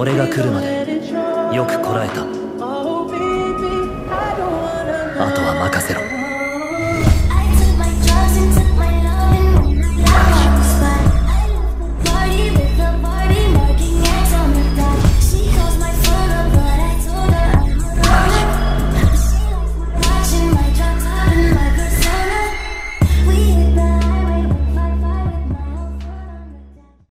俺が来るまでよくこらえた。あとは任せろ。